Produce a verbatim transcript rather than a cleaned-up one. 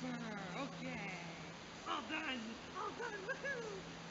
Super! Okay! All done! All done! Woohoo!